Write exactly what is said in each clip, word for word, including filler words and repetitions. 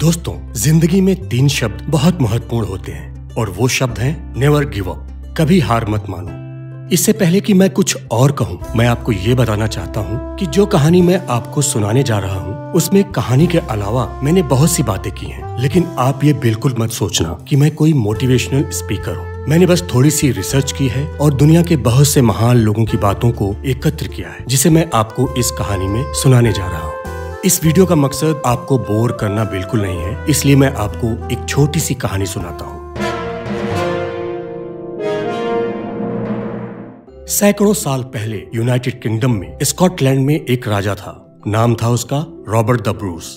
दोस्तों, जिंदगी में तीन शब्द बहुत महत्वपूर्ण होते हैं और वो शब्द हैं नेवर गिव अप, कभी हार मत मानो। इससे पहले कि मैं कुछ और कहूं, मैं आपको ये बताना चाहता हूं कि जो कहानी मैं आपको सुनाने जा रहा हूं, उसमें कहानी के अलावा मैंने बहुत सी बातें की हैं, लेकिन आप ये बिल्कुल मत सोचना कि मैं कोई मोटिवेशनल स्पीकर हूं। मैंने बस थोड़ी सी रिसर्च की है और दुनिया के बहुत से महान लोगों की बातों को एकत्र किया है, जिसे मैं आपको इस कहानी में सुनाने जा रहा हूँ। इस वीडियो का मकसद आपको बोर करना बिल्कुल नहीं है, इसलिए मैं आपको एक छोटी सी कहानी सुनाता हूँ। सैकड़ों साल पहले यूनाइटेड किंगडम में स्कॉटलैंड में एक राजा था। नाम था उसका Robert the Bruce.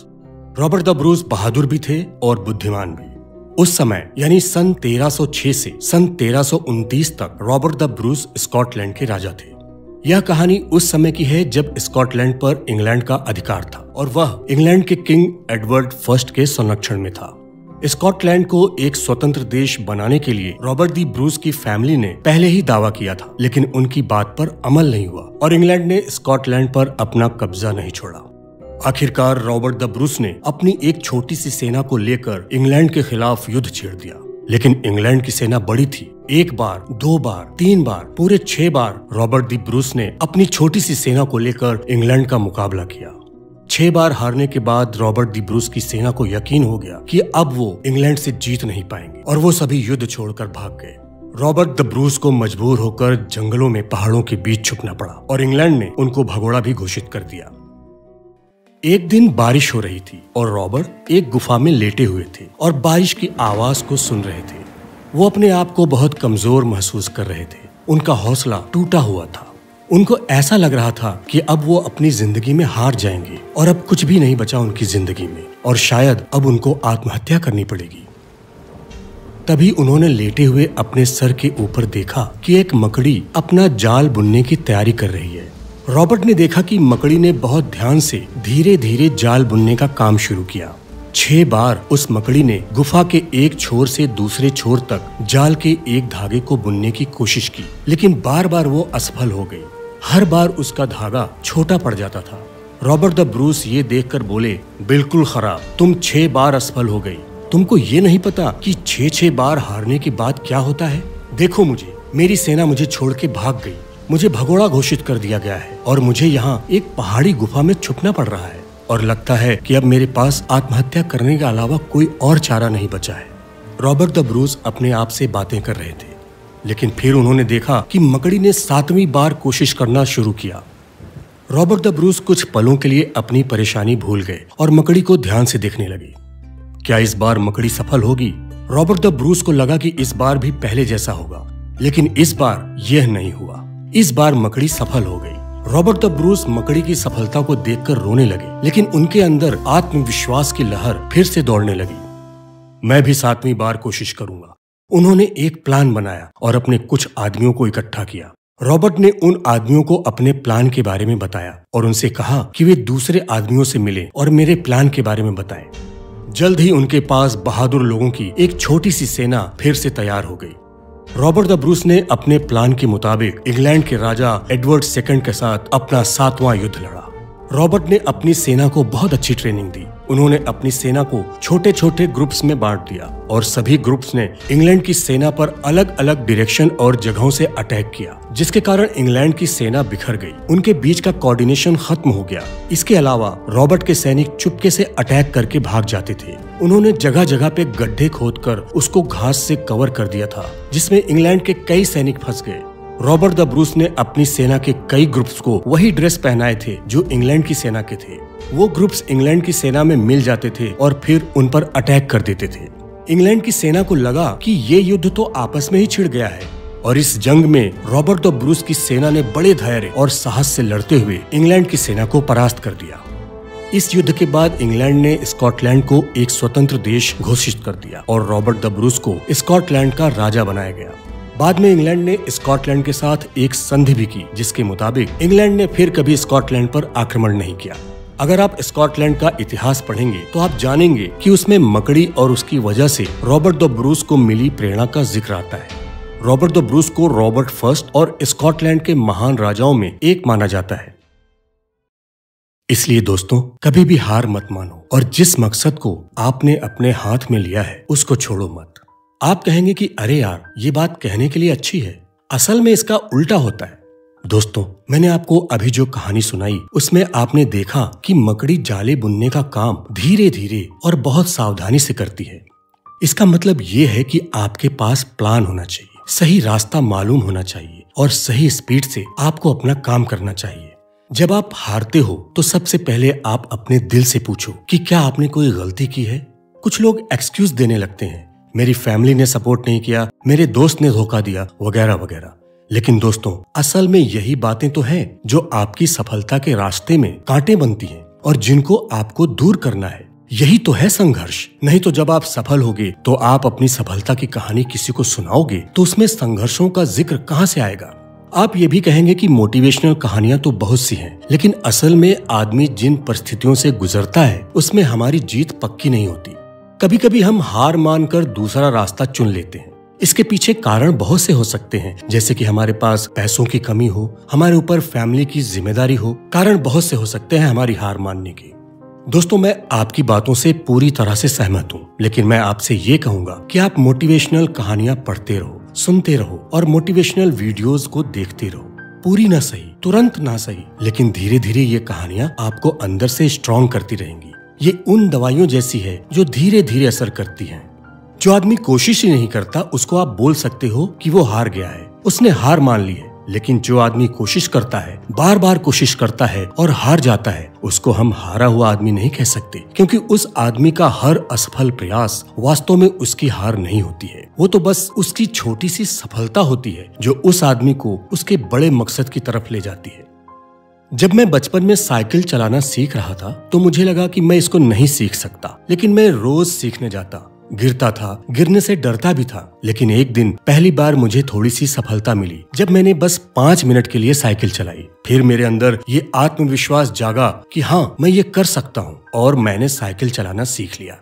Robert the Bruce बहादुर भी थे और बुद्धिमान भी। उस समय यानी सन तेरह सौ छह से सन तेरह सौ उनतीस तक रॉबर्ट द ब्रूस स्कॉटलैंड के राजा थे। यह कहानी उस समय की है जब स्कॉटलैंड पर इंग्लैंड का अधिकार था और वह इंग्लैंड के किंग एडवर्ड फर्स्ट के संरक्षण में था। स्कॉटलैंड को एक स्वतंत्र देश बनाने के लिए रॉबर्ट द ब्रूस की फैमिली ने पहले ही दावा किया था, लेकिन उनकी बात पर अमल नहीं हुआ और इंग्लैंड ने स्कॉटलैंड पर अपना कब्जा नहीं छोड़ा। आखिरकार रॉबर्ट द ब्रूस ने अपनी एक छोटी सी सेना को लेकर इंग्लैंड के खिलाफ युद्ध छेड़ दिया, लेकिन इंग्लैंड की सेना बड़ी थी। एक बार, दो बार, तीन बार, पूरे छह बार रॉबर्ट द ब्रूस ने अपनी छोटी सी सेना को लेकर इंग्लैंड का मुकाबला किया। छह बार हारने के बाद रॉबर्ट द ब्रूस की सेना को यकीन हो गया कि अब वो इंग्लैंड से जीत नहीं पाएंगे और वो सभी युद्ध छोड़कर भाग गए। रॉबर्ट द ब्रूस को मजबूर होकर जंगलों में पहाड़ों के बीच छुपना पड़ा और इंग्लैंड ने उनको भगोड़ा भी घोषित कर दिया। एक दिन बारिश हो रही थी और रॉबर्ट एक गुफा में लेटे हुए थे और बारिश की आवाज को सुन रहे थे। वो अपने आप को बहुत कमजोर महसूस कर रहे थे। उनका हौसला टूटा हुआ था। उनको ऐसा लग रहा था कि अब वो अपनी जिंदगी में हार जाएंगे और अब कुछ भी नहीं बचा उनकी जिंदगी में और शायद अब उनको आत्महत्या करनी पड़ेगी। तभी उन्होंने लेटे हुए अपने सर के ऊपर देखा कि एक मकड़ी अपना जाल बुनने की तैयारी कर रही है। रॉबर्ट ने देखा कि मकड़ी ने बहुत ध्यान से धीरे धीरे जाल बुनने का काम शुरू किया। छह बार उस मकड़ी ने गुफा के एक छोर से दूसरे छोर तक जाल के एक धागे को बुनने की कोशिश की, लेकिन बार बार वो असफल हो गई। हर बार उसका धागा छोटा पड़ जाता था। रॉबर्ट द ब्रूस ये देखकर बोले, बिल्कुल खराब, तुम छह बार असफल हो गई। तुमको ये नहीं पता कि छह छह बार हारने के बाद क्या होता है? देखो मुझे, मेरी सेना मुझे छोड़ के भाग गई, मुझे भगोड़ा घोषित कर दिया गया है और मुझे यहाँ एक पहाड़ी गुफा में छुपना पड़ रहा है और लगता है कि अब मेरे पास आत्महत्या करने के अलावा कोई और चारा नहीं बचा है। रॉबर्ट द ब्रूस अपने आप से बातें कर रहे थे, लेकिन फिर उन्होंने देखा कि मकड़ी ने सातवीं बार कोशिश करना शुरू किया। रॉबर्ट द ब्रूस कुछ पलों के लिए अपनी परेशानी भूल गए और मकड़ी को ध्यान से देखने लगे। क्या इस बार मकड़ी सफल होगी? रॉबर्ट द ब्रूस को लगा कि इस बार भी पहले जैसा होगा, लेकिन इस बार यह नहीं हुआ। इस बार मकड़ी सफल हो गई। रॉबर्ट द ब्रूस मकड़ी की सफलता को देखकर रोने लगे, लेकिन उनके अंदर आत्मविश्वास की लहर फिर से दौड़ने लगी। मैं भी सातवीं बार कोशिश करूंगा। उन्होंने एक प्लान बनाया और अपने कुछ आदमियों को इकट्ठा किया। रॉबर्ट ने उन आदमियों को अपने प्लान के बारे में बताया और उनसे कहा कि वे दूसरे आदमियों से मिलें और मेरे प्लान के बारे में बताएं। जल्द ही उनके पास बहादुर लोगों की एक छोटी सी सेना फिर से तैयार हो गई। रॉबर्ट द ब्रूस ने अपने प्लान के मुताबिक इंग्लैंड के राजा एडवर्ड सेकंड के साथ अपना सातवां युद्ध लड़ा। रॉबर्ट ने अपनी सेना को बहुत अच्छी ट्रेनिंग दी। उन्होंने अपनी सेना को छोटे छोटे ग्रुप्स में बांट दिया और सभी ग्रुप्स ने इंग्लैंड की सेना पर अलग अलग डायरेक्शन और जगहों से अटैक किया, जिसके कारण इंग्लैंड की सेना बिखर गई। उनके बीच का कोऑर्डिनेशन खत्म हो गया। इसके अलावा रॉबर्ट के सैनिक चुपके से अटैक करके भाग जाते थे। उन्होंने जगह जगह पे गड्ढे खोदकर उसको घास से कवर कर दिया था, जिसमें इंग्लैंड के कई सैनिक फंस गए। रॉबर्ट द ब्रूस ने अपनी सेना के कई ग्रुप्स को वही ड्रेस पहनाए थे जो इंग्लैंड की सेना के थे। वो ग्रुप्स इंग्लैंड की सेना में मिल जाते थे और फिर उन पर अटैक कर देते थे। इंग्लैंड की सेना को लगा कि ये युद्ध तो आपस में ही छिड़ गया है और इस जंग में रॉबर्ट द ब्रूस की सेना ने बड़े धैर्य और साहस से लड़ते हुए इंग्लैंड की सेना को परास्त कर दिया। इस युद्ध के बाद इंग्लैंड ने स्कॉटलैंड को एक स्वतंत्र देश घोषित कर दिया और रॉबर्ट द ब्रूस को स्कॉटलैंड का राजा बनाया गया। बाद में इंग्लैंड ने स्कॉटलैंड के साथ एक संधि भी की, जिसके मुताबिक इंग्लैंड ने फिर कभी स्कॉटलैंड पर आक्रमण नहीं किया। अगर आप स्कॉटलैंड का इतिहास पढ़ेंगे तो आप जानेंगे कि उसमें मकड़ी और उसकी वजह से रॉबर्ट द ब्रूस को मिली प्रेरणा का जिक्र आता है। रॉबर्ट द ब्रूस को रॉबर्ट फर्स्ट और स्कॉटलैंड के महान राजाओं में एक माना जाता है। इसलिए दोस्तों, कभी भी हार मत मानो और जिस मकसद को आपने अपने हाथ में लिया है उसको छोड़ो मत। आप कहेंगे कि अरे यार, ये बात कहने के लिए अच्छी है, असल में इसका उल्टा होता है। दोस्तों, मैंने आपको अभी जो कहानी सुनाई उसमें आपने देखा कि मकड़ी जाले बुनने का काम धीरे धीरे और बहुत सावधानी से करती है। इसका मतलब ये है कि आपके पास प्लान होना चाहिए, सही रास्ता मालूम होना चाहिए और सही स्पीड से आपको अपना काम करना चाहिए। जब आप हारते हो तो सबसे पहले आप अपने दिल से पूछो कि क्या आपने कोई गलती की है। कुछ लोग एक्सक्यूज देने लगते हैं, मेरी फैमिली ने सपोर्ट नहीं किया, मेरे दोस्त ने धोखा दिया, वगैरह वगैरह। लेकिन दोस्तों, असल में यही बातें तो हैं जो आपकी सफलता के रास्ते में कांटे बनती हैं और जिनको आपको दूर करना है। यही तो है संघर्ष। नहीं तो जब आप सफल होगे तो आप अपनी सफलता की कहानी किसी को सुनाओगे तो उसमें संघर्षों का जिक्र कहाँ से आएगा। आप ये भी कहेंगे कि मोटिवेशनल कहानियां तो बहुत सी हैं, लेकिन असल में आदमी जिन परिस्थितियों से गुजरता है उसमें हमारी जीत पक्की नहीं होती। कभी कभी हम हार मानकर दूसरा रास्ता चुन लेते हैं। इसके पीछे कारण बहुत से हो सकते हैं, जैसे कि हमारे पास पैसों की कमी हो, हमारे ऊपर फैमिली की जिम्मेदारी हो। कारण बहुत से हो सकते हैं हमारी हार मानने के। दोस्तों, मैं आपकी बातों से पूरी तरह से सहमत हूँ, लेकिन मैं आपसे ये कहूँगा कि आप मोटिवेशनल कहानियाँ पढ़ते रहो, सुनते रहो और मोटिवेशनल वीडियोस को देखते रहो। पूरी ना सही, तुरंत ना सही, लेकिन धीरे धीरे ये कहानियाँ आपको अंदर से स्ट्रॉन्ग करती रहेंगी। ये उन दवाइयों जैसी है जो धीरे धीरे असर करती हैं। जो आदमी कोशिश ही नहीं करता उसको आप बोल सकते हो कि वो हार गया है, उसने हार मान ली है। लेकिन जो आदमी कोशिश करता है, बार बार कोशिश करता है और हार जाता है, उसको हम हारा हुआ आदमी नहीं कह सकते, क्योंकि उस आदमी का हर असफल प्रयास वास्तव में उसकी हार नहीं होती है। वो तो बस उसकी छोटी सी सफलता होती है जो उस आदमी को उसके बड़े मकसद की तरफ ले जाती है। जब मैं बचपन में साइकिल चलाना सीख रहा था तो मुझे लगा कि मैं इसको नहीं सीख सकता, लेकिन मैं रोज सीखने जाता, गिरता था, गिरने से डरता भी था। लेकिन एक दिन पहली बार मुझे थोड़ी सी सफलता मिली जब मैंने बस पाँच मिनट के लिए साइकिल चलाई। फिर मेरे अंदर ये आत्मविश्वास जागा कि हाँ, मैं ये कर सकता हूँ, और मैंने साइकिल चलाना सीख लिया।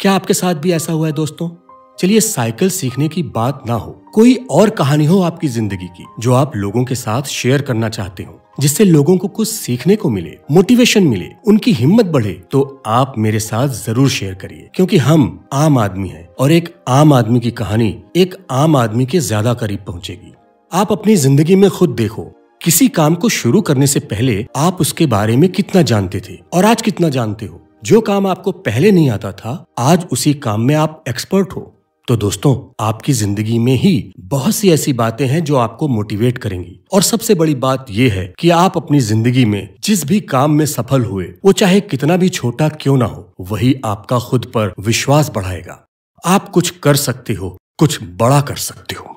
क्या आपके साथ भी ऐसा हुआ है दोस्तों? चलिए, साइकिल सीखने की बात ना हो, कोई और कहानी हो आपकी जिंदगी की जो आप लोगों के साथ शेयर करना चाहते हो, जिससे लोगों को कुछ सीखने को मिले, मोटिवेशन मिले, उनकी हिम्मत बढ़े, तो आप मेरे साथ जरूर शेयर करिए, क्योंकि हम आम आदमी हैं और एक आम आदमी की कहानी एक आम आदमी के ज्यादा करीब पहुंचेगी। आप अपनी जिंदगी में खुद देखो, किसी काम को शुरू करने से पहले आप उसके बारे में कितना जानते थे और आज कितना जानते हो। जो काम आपको पहले नहीं आता था, आज उसी काम में आप एक्सपर्ट हो। तो दोस्तों, आपकी जिंदगी में ही बहुत सी ऐसी बातें हैं जो आपको मोटिवेट करेंगी। और सबसे बड़ी बात यह है कि आप अपनी जिंदगी में जिस भी काम में सफल हुए, वो चाहे कितना भी छोटा क्यों ना हो, वही आपका खुद पर विश्वास बढ़ाएगा। आप कुछ कर सकते हो, कुछ बड़ा कर सकते हो।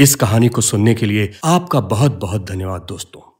इस कहानी को सुनने के लिए आपका बहुत बहुत धन्यवाद दोस्तों।